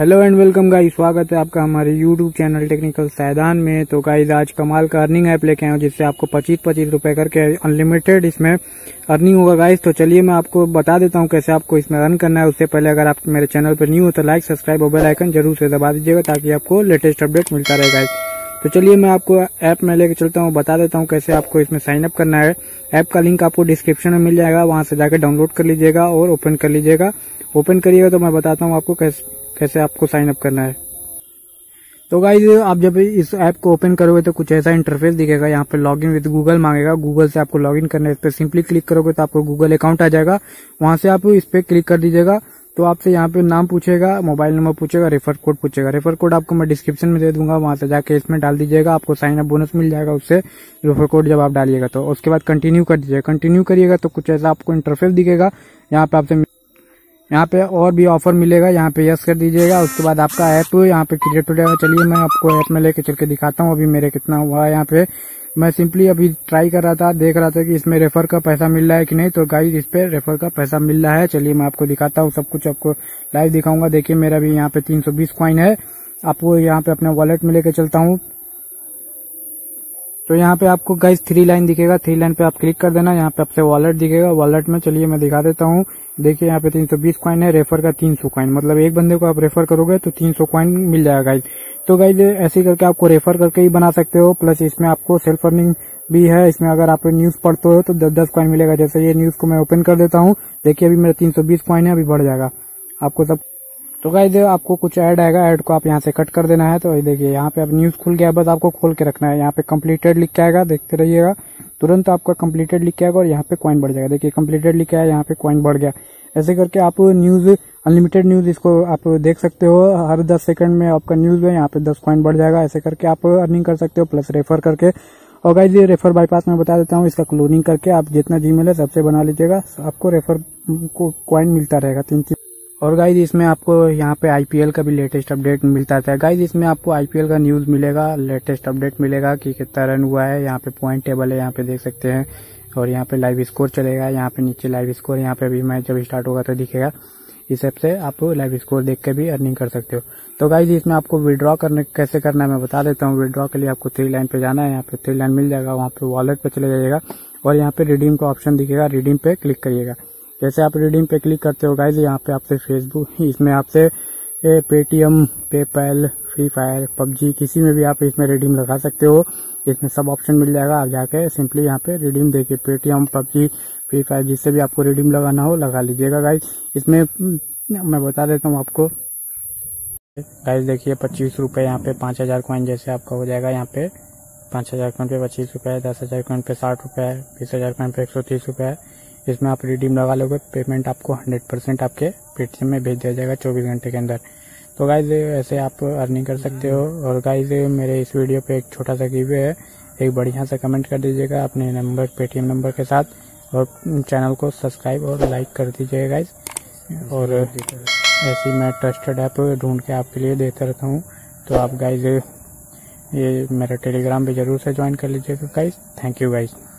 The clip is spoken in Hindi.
हेलो एंड वेलकम गाइस, स्वागत है आपका हमारे यूट्यूब चैनल टेक्निकल सैदान में। तो गाइस आज कमाल का अर्निंग ऐप लेके आए जिससे आपको 25-25 रुपए करके अनलिमिटेड इसमें अर्निंग होगा गाइस। तो चलिए मैं आपको बता देता हूं कैसे आपको इसमें अर्न करना है। उससे पहले अगर आप मेरे चैनल पर न्यू हो तो लाइक, सब्सक्राइब और बेल आइकन जरूर से दबा दीजिएगा ताकि आपको लेटेस्ट अपडेट मिलता रहे गाइस। तो चलिए मैं आपको ऐप में लेके चलता हूँ, बता देता हूँ कैसे आपको इसमें साइन अप करना है। ऐप का लिंक आपको डिस्क्रिप्शन में मिल जाएगा, वहां से जाकर डाउनलोड कर लीजिएगा और ओपन कर लीजिएगा। ओपन करिएगा तो मैं बताता हूँ आपको कैसे आपको साइन अप करना है। तो गाइज आप जब इस ऐप को ओपन करोगे तो कुछ ऐसा इंटरफेस दिखेगा। यहाँ पे लॉगिन विद गूगल मांगेगा, गूगल से आपको लॉगिन करना है। इस पर सिंपली क्लिक करोगे तो आपको गूगल अकाउंट आ जाएगा, वहां से आप इस पर क्लिक कर दीजिएगा। तो आपसे यहाँ पे नाम पूछेगा, मोबाइल नंबर पूछेगा, रेफर कोड पूछेगा। रेफर कोड आपको मैं डिस्क्रिप्शन में दे दूंगा, वहां से जाके इसमें डाल दीजिएगा, आपको साइन अप बोनस मिल जाएगा उससे। रेफर कोड जब आप डालिएगा तो उसके बाद कंटिन्यू कर दीजिएगा। कंटिन्यू करिएगा तो कुछ ऐसा आपको इंटरफेस दिखेगा। यहाँ पे आपसे यहाँ पे और भी ऑफर मिलेगा, यहाँ पे यस कर दीजिएगा। उसके बाद आपका ऐप यहाँ पे क्रिएट हो जाएगा। चलिए मैं आपको ऐप में लेके चल के दिखाता हूँ अभी मेरे कितना हुआ है। यहाँ पे मैं सिंपली अभी ट्राई कर रहा था, देख रहा था कि इसमें रेफर का पैसा मिल रहा है कि नहीं। तो गाइस इस पे रेफर का पैसा मिल रहा है। चलिए मैं आपको दिखाता हूँ, सब कुछ आपको लाइव दिखाऊंगा। देखिए मेरा भी यहाँ पे 320 क्वाइन है। आपको यहाँ पे अपने वॉलेट में लेके चलता हूँ। तो यहाँ पे आपको गाइस 3 लाइन दिखेगा, 3 लाइन पे आप क्लिक कर देना। यहाँ पे आपसे वॉलेट दिखेगा, वॉलेट में चलिए मैं दिखा देता हूँ। देखिए यहाँ पे 320 क्वाइन है, रेफर का 300 क्वाइन, मतलब एक बंदे को आप रेफर करोगे तो 300 क्वाइन मिल जाएगा गाइज। तो गाइज ऐसे करके आपको रेफर करके ही बना सकते हो। प्लस इसमें आपको सेल्फ अर्निंग भी है। इसमें अगर आप न्यूज पढ़ते हो तो 10-10 क्वाइन मिलेगा। जैसे ये न्यूज को मैं ओपन कर देता हूँ, देखिए अभी मेरा 320 क्वाइन है, अभी बढ़ जाएगा आपको सब। तो गाइज आपको कुछ ऐड आएगा, ऐड को आप यहाँ से कट कर देना है। तो देखिए यहाँ पे अब न्यूज खुल गया, बस आपको खोल के रखना है। यहाँ पे कंप्लीटेड लिख के आएगा, देखते रहिएगा, तुरंत आपका कंप्लीटेड लिख के आएगा और यहाँ पे कॉइन बढ़ जाएगा। देखिए कंप्लीटेड लिख के आया, यहाँ पे कॉइन बढ़ गया। ऐसे करके आप न्यूज, अनलिमिटेड न्यूज इसको आप देख सकते हो। हर 10 सेकंड में आपका न्यूज है, यहाँ पे 10 कॉइन बढ़ जाएगा। ऐसे करके आप अर्निंग कर सकते हो प्लस रेफर करके। और गाइज ये रेफर बाईपास में बता देता हूँ, इसका क्लोनिंग करके आप जितना जीमेल है सबसे बना लीजिएगा, आपको रेफर को कॉइन मिलता रहेगा 3-3। और गाइज इसमें आपको यहाँ पे आईपीएल का भी लेटेस्ट अपडेट मिलता रहता है गाइज। इसमें आपको आईपीएल का न्यूज मिलेगा, लेटेस्ट अपडेट मिलेगा कि कितना रन हुआ है। यहाँ पे पॉइंट टेबल है, यहाँ पे देख सकते हैं, और यहाँ पे लाइव स्कोर चलेगा। यहाँ पे नीचे लाइव स्कोर, यहाँ पे भी मैच जब स्टार्ट होगा तो दिखेगा। इस ऐप से आप लाइव स्कोर देख के भी अर्निंग कर सकते हो। तो गाइज इसमें आपको विड्रॉ करने कैसे करना है मैं बता देता हूँ। विड्रॉ के लिए आपको 3 लाइन पे जाना है, यहाँ पे 3 लाइन मिल जाएगा, वहाँ पे वॉलेट पे चले जाइएगा और यहाँ पे रिडीम का ऑप्शन दिखेगा, रिडीम पे क्लिक करिएगा। जैसे आप रिडीम पे क्लिक करते हो गाइज यहाँ पे आपसे फेसबुक, इसमें आपसे Paytm, PayPal, free fire, PUBG, किसी में भी आप इसमें रिडीम लगा सकते हो। इसमें सब ऑप्शन मिल जाएगा, आप जाके सिंपली यहाँ पे रिडीम देखिए, पेटीएम, पबजी, फ्री फायर, जिससे भी आपको रिडीम लगाना हो लगा लीजिएगा गाइज। इसमें मैं बता देता हूँ आपको गाइज, देखिए 25 रुपये यहाँ पे 5000 कॉइन जैसे आपका हो जाएगा। यहाँ पे 5000 कॉइन पे 25 रुपये, 10,000 कॉइन पे 60 रुपये, 20,000 कॉइन पे 130 रुपये। इसमें आप रिडीम लगा लोगे, पेमेंट आपको 100% आपके पेटीएम में भेज दिया जाएगा 24 घंटे के अंदर। तो गाइज ऐसे आप अर्निंग कर सकते हो। और गाइज मेरे इस वीडियो पे एक छोटा सा गिवे है, एक बढ़िया सा कमेंट कर दीजिएगा अपने नंबर, पेटीएम नंबर के साथ, और चैनल को सब्सक्राइब और लाइक कर दीजिएगा गाइज। और ऐसी मैं ट्रस्टेड ऐप ढूंढ के आपके लिए देता रहता हूँ। तो आप गाइज ये मेरा टेलीग्राम पर जरूर से ज्वाइन कर लीजिएगा गाइज। Thank you guys.